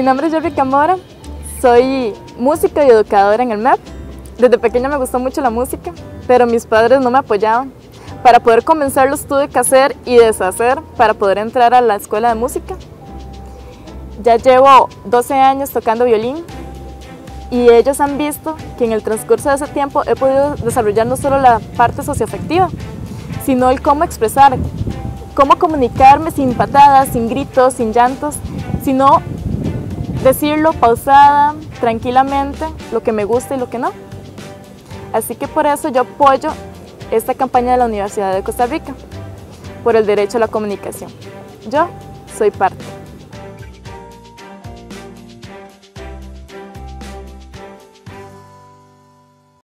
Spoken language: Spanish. Mi nombre es Jerry Camora, soy música y educadora en el MAP. Desde pequeña me gustó mucho la música, pero mis padres no me apoyaban. Para poder comenzar los tuve que hacer y deshacer para poder entrar a la escuela de música. Ya llevo 12 años tocando violín y ellos han visto que en el transcurso de ese tiempo he podido desarrollar no solo la parte socioafectiva, sino el cómo expresar, cómo comunicarme sin patadas, sin gritos, sin llantos, sino decirlo pausada, tranquilamente, lo que me gusta y lo que no. Así que por eso yo apoyo esta campaña de la Universidad de Costa Rica por el derecho a la comunicación. Yo soy parte.